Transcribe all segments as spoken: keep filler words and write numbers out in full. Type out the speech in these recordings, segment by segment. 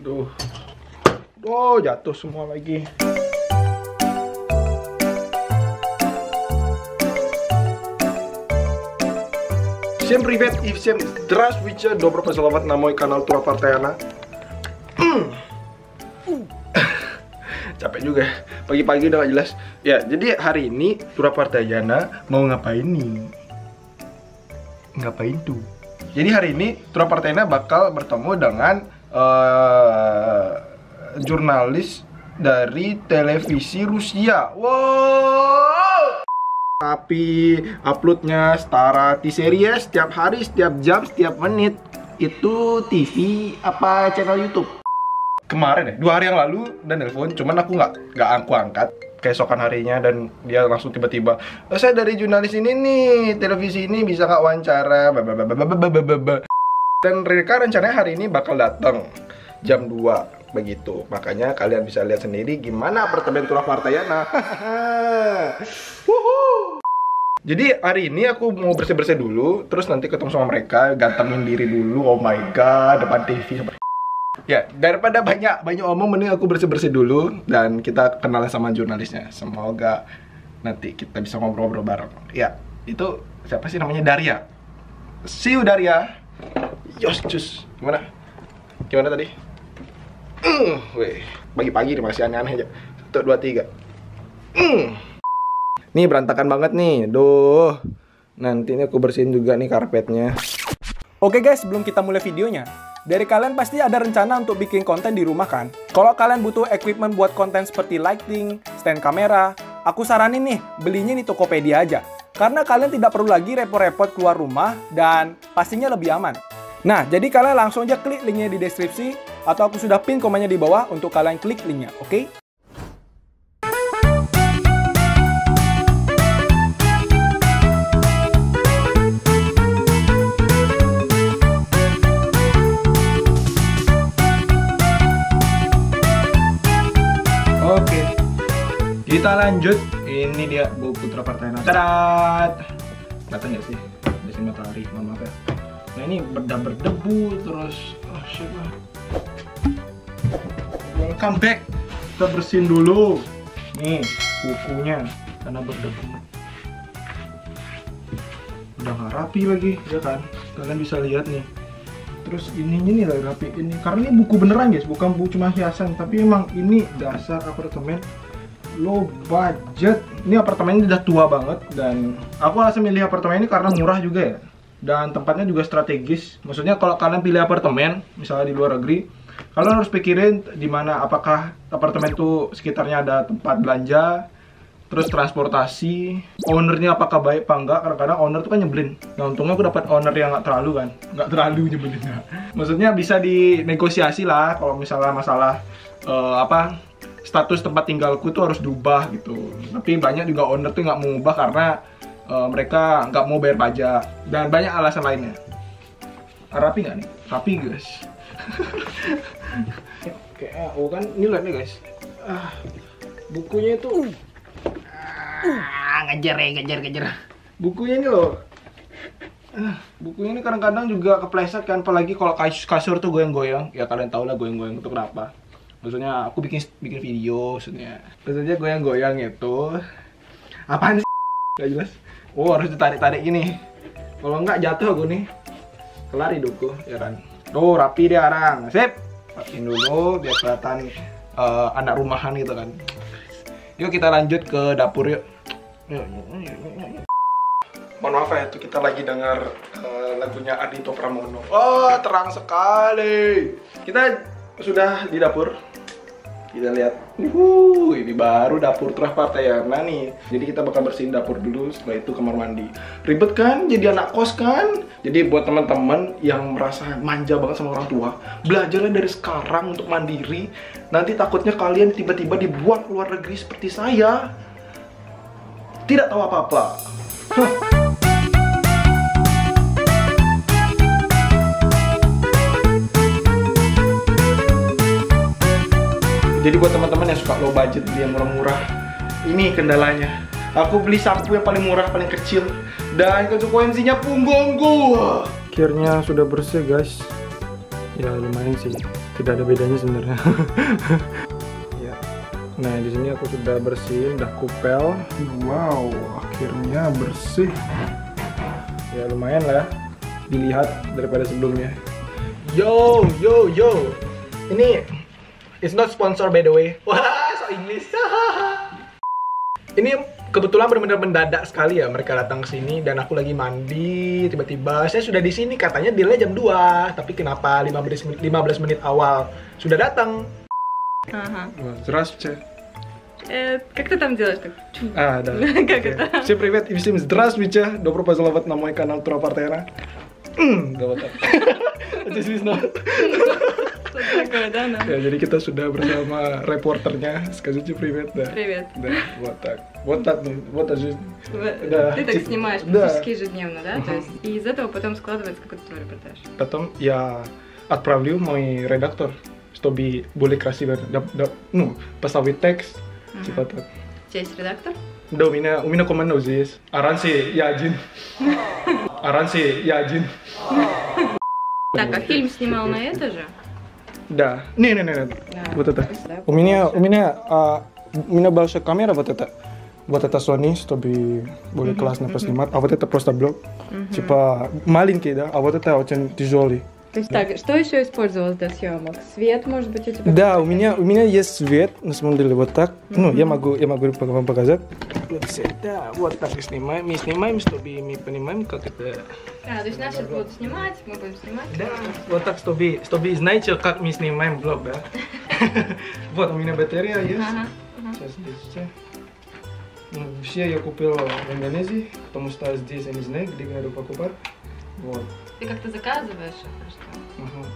Duh. Oh, jatuh semua lagi. Всем привет и всем здравствуйте. Добро пожаловать на мой канал Turah Parthayana. Capek juga. Pagi-pagi udah gak jelas. Ya, jadi hari ini Turah Parthayana mau ngapain nih? Ngapain tuh? Jadi hari ini Turah Parthayana bakal bertemu dengan uh, jurnalis dari televisi Rusia. Wow! Tapi uploadnya setara T-series setiap hari, setiap jam, setiap menit. Itu T V apa channel YouTube? Kemarin ya, dua hari yang lalu dan telepon, cuman aku nggak nggak aku angkat keesokan harinya dan dia langsung tiba-tiba, oh, saya dari jurnalis ini nih, televisi ini bisa nggak wawancara, bababababababababab. Dan Rika rencananya hari ini bakal datang jam dua begitu. Makanya kalian bisa lihat sendiri gimana apartemen Turah Parthayana. Jadi hari ini aku mau bersih-bersih dulu, terus nanti ketemu sama mereka, gantengin diri dulu. Oh my god, depan T V. Ya, daripada banyak banyak omong, mending aku bersih-bersih dulu dan kita kenalan sama jurnalisnya. Semoga nanti kita bisa ngobrol-ngobrol bareng. Ya, itu siapa sih namanya? Darya. See you Darya. Yos, cus. Gimana? Gimana tadi? Mm, weh, pagi-pagi nih masih aneh-aneh aja. satu dua tiga. Mm. Nih berantakan banget nih, duh. Nanti ini aku bersihin juga nih karpetnya. Oke guys, sebelum kita mulai videonya, dari kalian pasti ada rencana untuk bikin konten di rumah kan? Kalau kalian butuh equipment buat konten seperti lighting, stand kamera, aku saranin nih, belinya di Tokopedia aja. Karena kalian tidak perlu lagi repot-repot keluar rumah dan pastinya lebih aman. Nah, jadi kalian langsung aja klik linknya di deskripsi, atau aku sudah pin komennya di bawah untuk kalian klik linknya, oke? Okay? Kita lanjut, ini dia buku Turah Parthayana. Tadat! Katanya sih, di sini matahari, mohon maaf ya. Nah ini berdebu, terus, oh shit lah. Welcome back! Kita bersihin dulu. Nih, bukunya, karena berdebu. Udah gak rapi lagi, ya kan? Kalian bisa lihat nih. Terus ininya nih lagi rapi, ini. Karena ini buku beneran guys, bukan buku cuma hiasan. Tapi emang ini dasar apartemen low budget. Ini apartemen ini udah tua banget dan aku alasan milih apartemen ini karena murah juga ya, dan tempatnya juga strategis. Maksudnya kalau kalian pilih apartemen misalnya di luar negeri, kalian harus pikirin dimana, apakah apartemen itu sekitarnya ada tempat belanja, terus transportasi, ownernya apakah baik apa enggak. Kadang-kadang owner tuh kan nyebelin. Nah untungnya aku dapat owner yang nggak terlalu kan, nggak terlalu nyebelin. Maksudnya bisa dinegosiasi lah kalau misalnya masalah uh, apa status tempat tinggalku tuh harus diubah gitu. Tapi banyak juga owner tuh nggak mau ubah karena uh, mereka nggak mau bayar pajak dan banyak alasan lainnya. Rapi nggak nih? Rapi guys. Kayak oh kan ini lihat nih guys. Ah, bukunya itu ah, ngejar ya, ngejar ngejar. Bukunya ini loh. Ah, bukunya ini kadang-kadang juga kepleset kan, apalagi kalau kasur tuh goyang-goyang. Ya kalian tau lah goyang-goyang itu kenapa. Maksudnya aku bikin bikin video, maksudnya maksudnya goyang-goyang itu apaan sih? Gak jelas. Oh harus ditarik-tarik gini. Kalau enggak jatuh aku nih. Kelari doku, ya kan. Tuh rapi dia arang, sip. Pakein dulu biar kelihatan uh, anak rumahan gitu kan. Yuk kita lanjut ke dapur yuk. Mohon maaf ya, itu kita lagi dengar uh, lagunya Ardito Pramono. Oh terang sekali. Kita sudah di dapur. Kita lihat, wuh, ini baru dapur Turah Parthayana nih. Jadi kita bakal bersihin dapur dulu, setelah itu kamar mandi. Ribet kan? Jadi anak kos kan? Jadi buat teman-teman yang merasa manja banget sama orang tua, belajarlah dari sekarang untuk mandiri. Nanti takutnya kalian tiba-tiba dibuang ke luar negeri seperti saya, tidak tahu apa-apa. Huh. Jadi buat teman-teman yang suka low budget, beli yang murah-murah, ini kendalanya. Aku beli sampo yang paling murah, paling kecil, dan konsekuensinya punggungku. Akhirnya sudah bersih guys. Ya lumayan sih, tidak ada bedanya sebenarnya. Ya. Nah, di sini aku sudah bersihin, udah kupel. Wow, akhirnya bersih. Ya lumayan lah, dilihat daripada sebelumnya. Yo, yo, yo. Ini it's not sponsor by the way. Wah, so English. Ini kebetulan benar-benar mendadak sekali ya mereka datang ke sini, dan aku lagi mandi tiba-tiba saya sudah di sini, katanya dealnya jam dua, tapi kenapa lima belas menit awal sudah datang. Ага. Здравствуйте. Как ты там делаешь так? А, да. Как это? Всем привет и всем здравствуйте. Добро пожаловать на мой канал Turah Parthayana. Да вот так. Это смешно. Ya, jadi kita sudah bersama reporternya. Скажите привет, да. Привет. Да, вот так. Вот так, вот так жизнь. Ты так снимаешь практически ежедневно, да? То есть и из этого потом складывается какой-то твой репортаж. Потом я отправлю мой редактор, чтобы более красиво, ну, поставить текст, типа так. У тебя есть редактор? Да, у меня, у меня команда здесь. Аранси, я один. Аранси, я один. Так, а фильм снимал на это же? Да. Не, не, не, не. Вот это. У меня, у меня, а, у меня большая камера, вот это, вот это Sony, чтобы более классно поснимать. А вот это просто блок, типа маленький, да. А вот это очень тяжелый. То есть так, что еще использовалось для съемок? Свет, может быть, у тебя? Да, у меня, у меня есть свет, на самом деле, вот так. Ну, я могу, я могу вам показать. Да, вот так и снимаем, мы снимаем, чтобы мы понимаем, как это. А, то есть наши будут снимать, мы будем снимать. Да, вот так, чтобы, чтобы знаете, как мы снимаем блог, да? Вот у меня батарея есть. Сейчас здесь. Все я купил в Индонезии, потому что здесь я не знаю, где надо покупать. Вот. Ты как-то заказываешь это, что? Ага.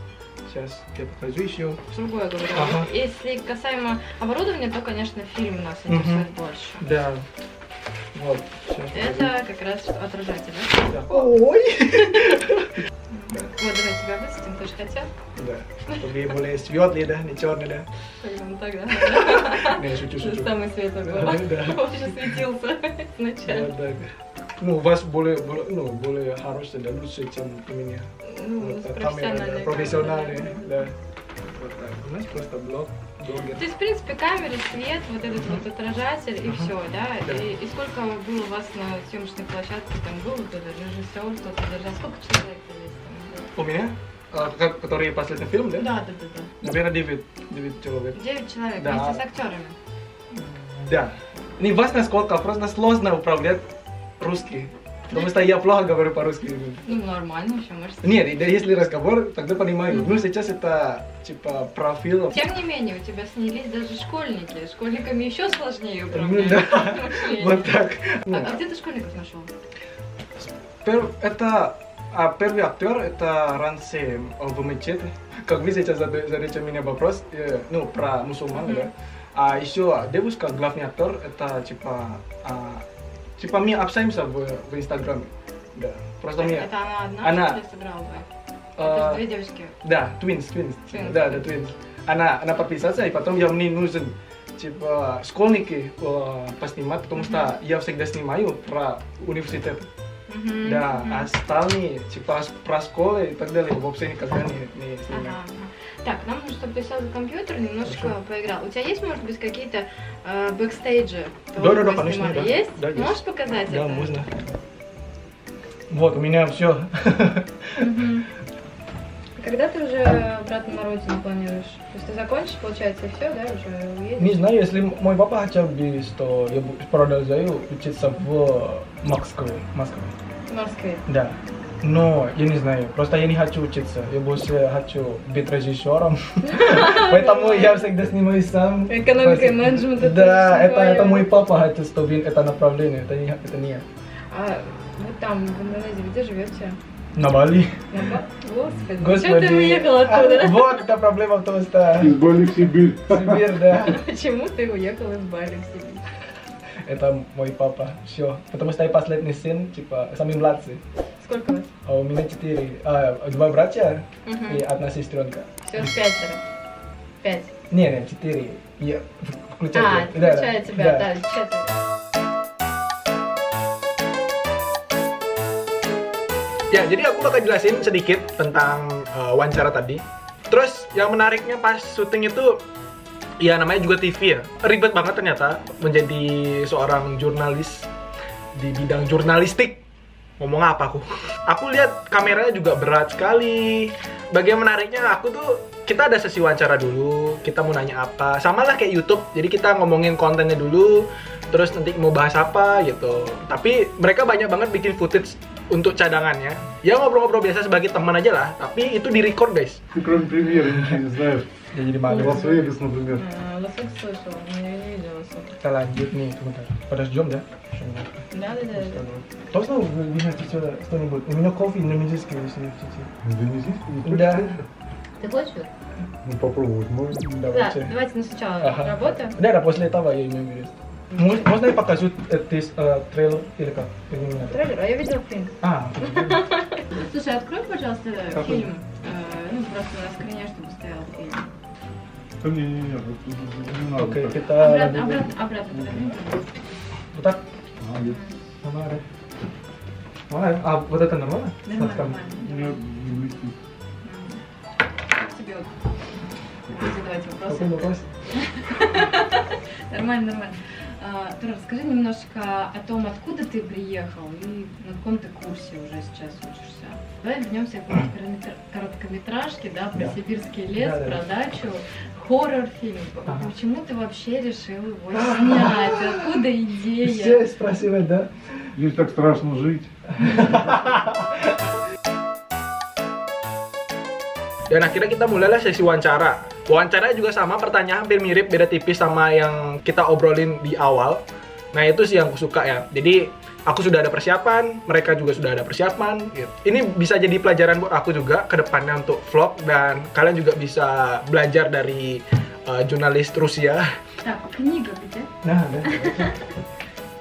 Сейчас я покажу еще. Другое говорю. Ага. Если касаемо оборудования, то, конечно, фильм нас интересует угу. больше. Да. Вот. Это как раз отражатель, да? Да. Ой! Вот, давай тебя высадим, ты же хотел? Да. Чтобы ей более светлые, да, не черные, да? Именно так, да? Не, шучу, шучу. Самый светлый был. Вообще светился вначале. Ну, у вас более, более, ну, более хороший, да, лучше, чем у меня. Ну, вот, профессиональные. Да, профессиональные, да. Да. Вот так. У нас просто блог. Блогер. То есть, в принципе, камера, свет, вот этот вот отражатель и uh-huh. все, да? Да. И, и сколько было у вас на съемочной площадке? Там был кто-то режиссер, кто-то держал. Сколько человек здесь там было? У меня? А, как, который последний фильм, да? Да, да, да, да. Наверное, девять человек. девять человек, да. Вместе с актерами? Да. Не важно сколько, просто сложно управлять. Русский, потому что я плохо говорю по-русски. Ну, нормально еще, может. Нет, если разговор, тогда понимаю. Mm-hmm. Ну, сейчас это, типа, профил. Тем не менее, у тебя снялись даже школьники. Школьниками еще сложнее управлять. Вот так. А где ты школьников нашел? Это... А первый актер это раньше в мечети. Как вы сейчас задаете меня вопрос, ну, про мусульман, да? А еще девушка, главный актер, это, типа... Типа мы общаемся в, в Инстаграме, да. Просто это, мне... это она одна, она... сыграла а... две девочки? Да, twins, twins, twins. Да, да, twins. Она, она подписалась, и потом я мне нужен, типа, школьники э, поснимать, потому uh-huh. что я всегда снимаю про университет. Uh-huh, да, uh-huh. остальные, типа, про школы и так далее, вообще никогда не, не снимаю. Uh-huh. Так, нам нужно, чтобы ты сел за компьютер, немножко Хорошо. Поиграл. У тебя есть, может быть, какие-то э, бэкстейджи? Да, да, да, конечно, да. Есть? Да, есть. Можешь показать да, это? Да, можно. Вот, у меня все. Угу. Когда ты уже обратно на родину планируешь? То есть ты закончишь, получается, и все, да, уже уедешь? Не знаю, если мой папа хотел бы, что я продолжаю учиться в Москве. Москве. В Москве? Да. Но я не знаю, просто я не хочу учиться, я больше хочу быть режиссером, поэтому я всегда снимаю сам. Экономика и менеджмент. Да, это мой папа хотел, чтобы это направление, это не я. А вы там в Индонезии где живете? На Бали. Господи, что ты уехал оттуда? Вот эта проблема в том, что... Из Бали в Сибирь. Сибирь, да. Почему ты уехал из Бали в Сибирь? Это мой папа, все. Потому что я последний сын, типа, самый младший. Сколько вас? А, у меня четыре, а, два братья угу. и одна сестренка. Все, пятеро. Пять? Не, не, четыре. Я... Включаю а, тебя. Да, включаю да, тебя, да, да четыре. Ya, jadi aku bakal jelasin sedikit tentang uh, wawancara tadi. Terus yang menariknya pas syuting itu, ya namanya juga T V ya, ribet banget ternyata menjadi seorang jurnalis di bidang jurnalistik. Ngomong apa aku? Aku lihat kameranya juga berat sekali. Bagian menariknya aku tuh, kita ada sesi wawancara dulu, kita mau nanya apa, sama lah kayak YouTube. Jadi kita ngomongin kontennya dulu, terus nanti mau bahas apa gitu. Tapi mereka banyak banget bikin footage untuk cadangannya. Ya ngobrol-ngobrol biasa sebagai teman aja lah, tapi itu direcord guys. Кроме премьеры ничего не знаешь. Я не понимаю. Лас Вегас, например. Лас Вегас слышал, но я не видела. Kita lanjut nih, подождем, да? Да, да, да. Точно вы видите сюда что-нибудь? У меня кофе индонезийский есть. Индонезийский? Да. Ты хочешь? Ну попробовать можно. Давайте. Давайте сначала работаем. Да, да, после этого я имею в виду. Можно я покажу трейлер или как? Трейлер? А я видела фильм. А. Слушай, открой, пожалуйста, фильм. Ну, просто на скрине, чтобы стоял фильм. Не-не-не, не надо. Окей, это... Обратно, обратно, обратно. Вот так? А, нет. Нормально. Нормально? А, вот это нормально? Нормально, нормально. Тебе вот. Будете задавать вопросы. Какой вопрос? Нормально, нормально. Тура, расскажи немножко о том, откуда ты приехал и на каком ты курсе уже сейчас учишься. Давай вернемся к короткометражке, да, про да. Сибирский лес, да, да, про дачу, хоррор-фильм. Ага. Почему ты вообще решил его снять? Откуда идея? Все спросила, да? Здесь так страшно жить. Dan akhirnya kita mulailah sesi wawancara. Wawancara juga sama, pertanyaan hampir mirip, beda tipis sama yang kita obrolin di awal. Nah itu sih yang aku suka ya. Jadi aku sudah ada persiapan, mereka juga sudah ada persiapan gitu. Ini bisa jadi pelajaran buat aku juga ke depannya untuk vlog. Dan kalian juga bisa belajar dari uh, jurnalis Rusia. Nah, kniga, nah,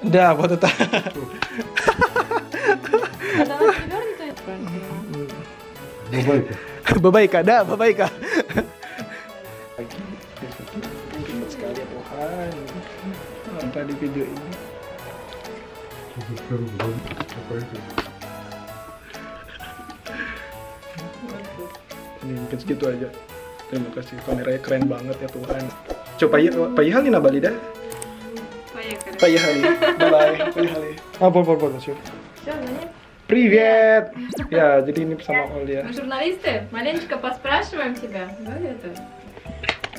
да. Да, вот это. Бабайка. Бабайка, да, бабайка. Sekali ya Tuhan. Apa di video ini? Apa itu? Ini mungkin segitu aja. Terima kasih, kameranya keren banget ya Tuhan. Coba поехали на Бали, да? Поехали. Bye bye. А, пор-пор-пор, все. Все, ну. Привет! Я Делина сама Оля. Мы журналисты, маленечко поспрашиваем тебя. Да,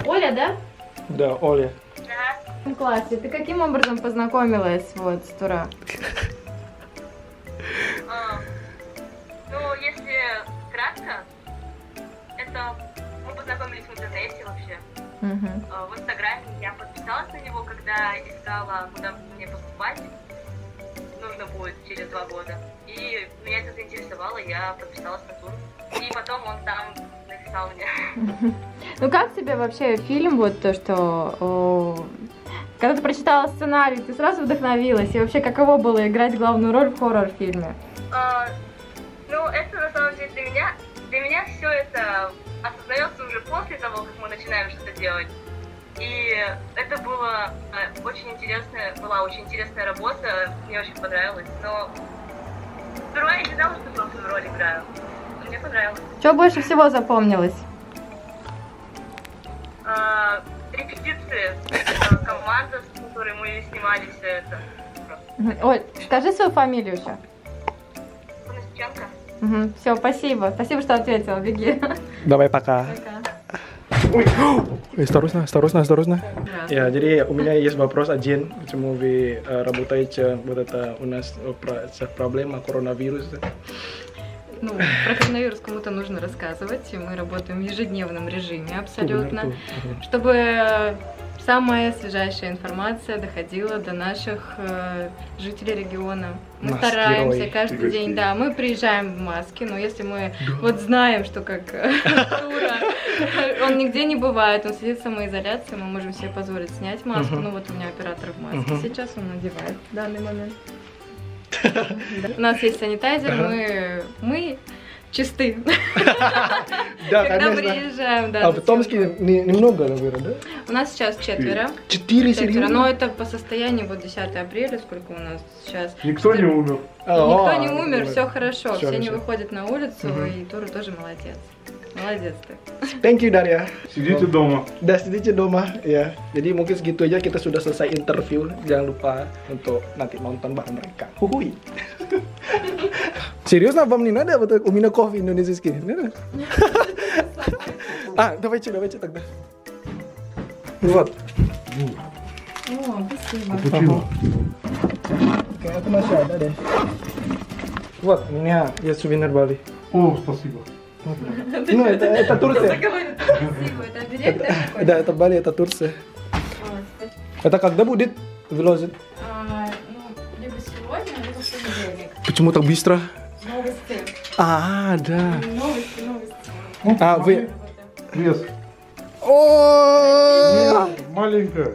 Оля, да? Да, Оля. Да. В классе. Ты каким образом познакомилась вот с Тура? А, ну, если кратко, это мы познакомились в интернете вообще. Угу. А, в Инстаграме я подписалась на него, когда искала, куда мне поступать. Нужно будет через два года. И меня это заинтересовало, я подписалась на тур. И потом он сам написал мне. Ну как тебе вообще фильм, вот то, что о, когда ты прочитала сценарий, ты сразу вдохновилась? И вообще, каково было играть главную роль в хоррор-фильме? А, ну это на самом деле для меня, для меня все это осознается уже после того, как мы начинаем что-то делать. И это было очень интересная, была очень интересная работа, мне очень понравилось, но сперва я не знала, что главную роль играю, но мне понравилось. Что больше всего запомнилось? А, репетиции, команда, с которой мы снимали все это. Оль, скажи свою фамилию еще. Коносиченко. Угу, все, спасибо, спасибо, что ответила, беги. Давай, пока. Пока. Осторожно, осторожно, осторожно. Я, jadi у меня есть вопрос один, почему вы работаете вот это у нас проблема коронавируса? Ну, про коронавирус кому-то нужно рассказывать, мы работаем в ежедневном режиме абсолютно, чтобы самая свежайшая информация доходила до наших э, жителей региона. Мы маски стараемся ой, каждый гости. День, да, мы приезжаем в маске, но если мы да. вот знаем, что как Тура, он нигде не бывает, он сидит в самоизоляции, мы можем себе позволить снять маску. Ну вот у меня оператор в маске, сейчас он надевает в данный момент. У нас есть санитайзер, мы... мы чисты. Да, когда конечно. Приезжаем, да. А в Томске немного, наверное, да? У нас сейчас четверо. Четыре, серьезно? Но это по состоянию вот десятое апреля, сколько у нас сейчас. Никто не умер. Никто не умер, все хорошо, все не выходят на улицу, и Тура тоже молодец. Молодец ты. Thank you, Darya. Сидите дома. Да, сидите дома, ya. Jadi mungkin segitu aja, kita sudah selesai interview. Jangan lupa untuk nanti nonton bareng mereka. Huhui. Серьезно, вам не надо вот так, у меня кофе индонезийский, не надо? А, давайте, давайте тогда. Вот. О, спасибо. Почему? Это masih ada deh. Вот, у меня есть сувенир Бали. О, спасибо. Ну, это, это Турция. Да, это Бали, это Турция. Это когда будет вылазить? Ну, либо сегодня, либо в понедельник. Почему так быстро? Новости. А, да. Новости, новости. А, вы... Вес. О, маленькая,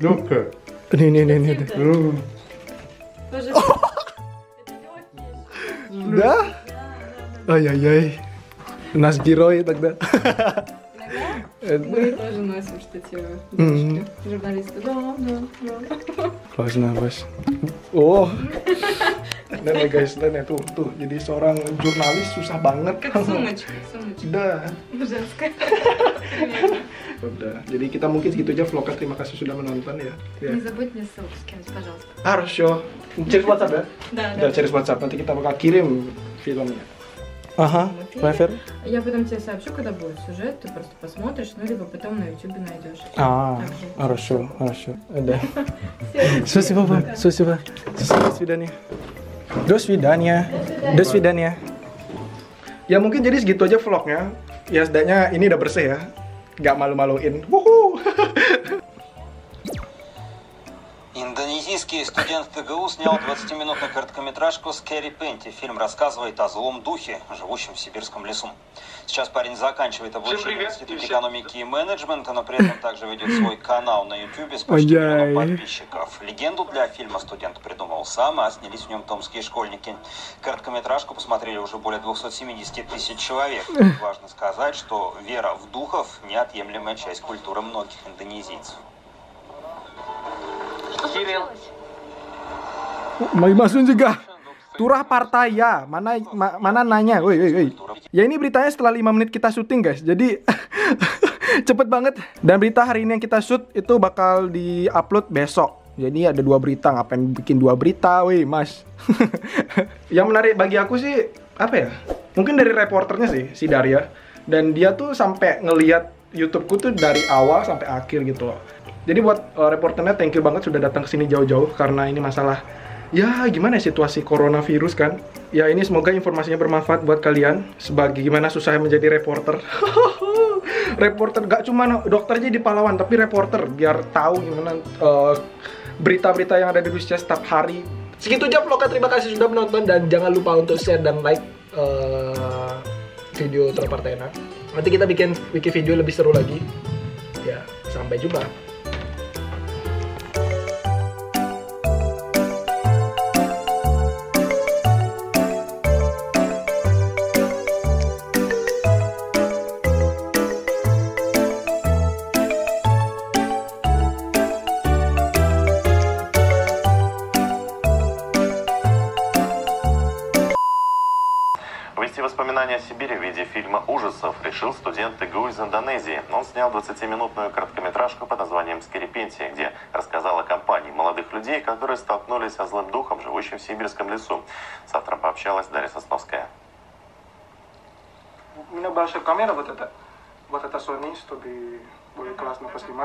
легкая. Не-не-не-не. Тоже... Да? Ай-яй-яй. Наш герой тогда. Мы тоже носим штативы. Журналисты. Да, да, да. Важно, важно. О! Nah guys, nah tuh tuh jadi seorang jurnalis susah banget. Сумочка, сумочка. Да. Udah. Jadi kita mungkin segitu aja vlognya. Terima kasih sudah menonton ya. Не забудь мне ссылку скинуть, пожалуйста. Хорошо. Через WhatsApp ya? Да, да. Через WhatsApp. Nanti kita bakal kirim filmnya. Ага, Лайфер. Я потом тебе сообщу, когда будет сюжет, ты просто посмотришь, ну либо потом на YouTube найдешь. А, хорошо, хорошо. Да. Спасибо вам, спасибо. До свидания. До свидания. До свидания. Ya mungkin jadi segitu aja vlognya. Ya setidaknya ini udah bersih ya, nggak malu-maluin. Wuhu. Индонезийский студент ТГУ снял двадцатиминутную короткометражку «Скэри Пэнти». Фильм рассказывает о злом духе, живущем в сибирском лесу. Сейчас парень заканчивает обучение в Институте экономики и менеджмента, но при этом также ведет свой канал на YouTube с почти миллионом подписчиков. Легенду для фильма студент придумал сам, а снялись в нем томские школьники. Короткометражку посмотрели уже более двухсот семидесяти тысяч человек. Важно сказать, что вера в духов – неотъемлемая часть культуры многих индонезийцев. Mau masukin juga Turah Parthayana, mana ma, mana nanya, woi woi woi. Ya ini beritanya setelah lima menit kita syuting guys, jadi cepet banget. Dan berita hari ini yang kita shoot itu bakal diupload besok. Jadi ada dua berita, ngapain bikin dua berita, woi mas. Yang menarik bagi aku sih apa ya? Mungkin dari reporternya sih, si Darya. Dan dia tuh sampai ngelihat YouTubeku tuh dari awal sampai akhir gitu loh. Jadi buat uh, reporternya thank you banget sudah datang ke sini jauh-jauh karena ini masalah ya gimana situasi coronavirus kan. Ya ini semoga informasinya bermanfaat buat kalian sebagai gimana susah menjadi reporter. Reporter gak cuma dokternya di Pahlawan tapi reporter biar tahu gimana berita-berita uh, yang ada di Rusia setiap hari. Segitu aja vlognya, terima kasih sudah menonton dan jangan lupa untuk share dan like uh, video Turah Parthayana. Nanti kita bikin bikin video lebih seru lagi. Ya, sampai jumpa. Воспоминания о Сибири в виде фильма ужасов решил студент ТГУ из Индонезии. Он снял двадцатиминутную короткометражку под названием «Скэри Пэнти», где рассказал о компании молодых людей, которые столкнулись со злым духом, живущим в сибирском лесу. С автором пообщалась Дарья Сосновская. У меня большая камера, вот это, вот это Sony, чтобы...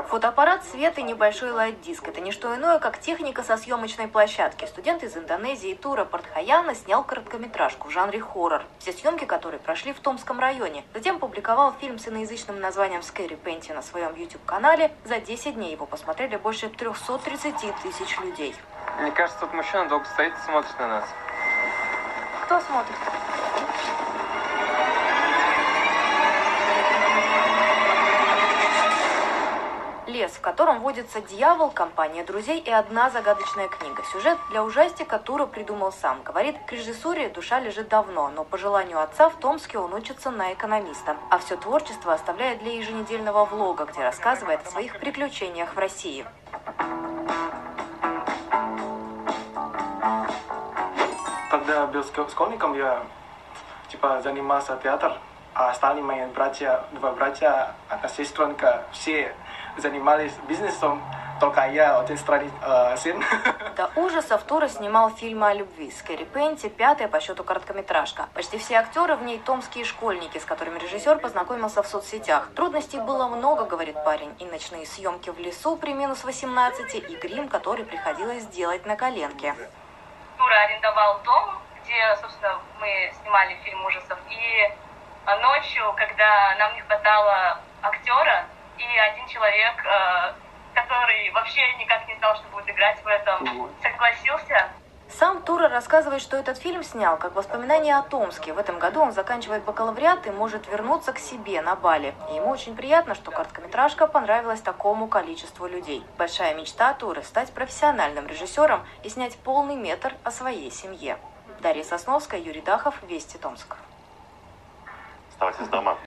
Фотоаппарат, свет и небольшой лайт-диск. Это не что иное, как техника со съемочной площадки. Студент из Индонезии Турah Парthayana снял короткометражку в жанре хоррор, все съемки которой прошли в Томском районе. Затем публиковал фильм с иноязычным названием «Скэри Пэнти» на своем YouTube-канале. За десять дней его посмотрели больше трёхсот тридцати тысяч людей. Мне кажется, тут мужчина долго стоит и смотрит на нас. Кто смотрит? Лес, в котором водится дьявол, компания друзей и одна загадочная книга. Сюжет для ужастика Турah придумал сам. Говорит, к режиссуре душа лежит давно, но по желанию отца в Томске он учится на экономиста. А все творчество оставляет для еженедельного влога, где рассказывает о своих приключениях в России. Тогда был школьником, я типа занимался театром. стали мои братья, два братья, одна сестренка, все занимались бизнесом, только я один странный э, сын. До ужасов Тура снимал фильмы о любви. «Скэри Пэнти» – пятая по счету короткометражка. Почти все актеры в ней – томские школьники, с которыми режиссер познакомился в соцсетях. Трудностей было много, говорит парень. И ночные съемки в лесу при минус восемнадцати, и грим, который приходилось делать на коленке. Тура арендовал дом, где, собственно, мы снимали фильм ужасов. И ночью, когда нам не хватало актера, и один человек, э, который вообще никак не знал, что будет играть в этом, согласился. Сам Тура рассказывает, что этот фильм снял как воспоминание о Томске. В этом году он заканчивает бакалавриат и может вернуться к себе на Бали. И ему очень приятно, что короткометражка понравилась такому количеству людей. Большая мечта Туры – стать профессиональным режиссером и снять полный метр о своей семье. Дарья Сосновская, Юрий Дахов, Вести Томск. Оставайтесь дома.